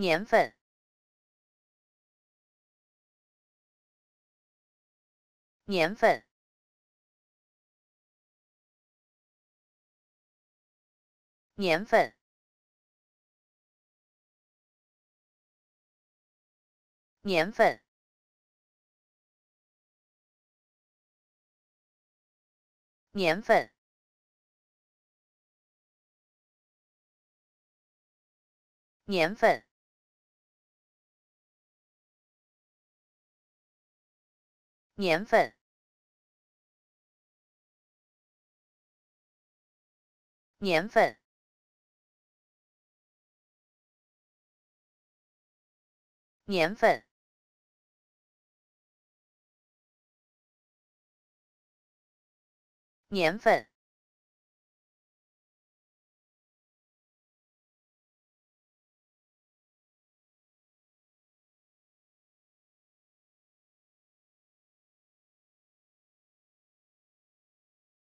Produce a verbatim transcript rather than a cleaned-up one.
年份。年份。 年份，年份，年份，年份，年份，年份。 年份，年份，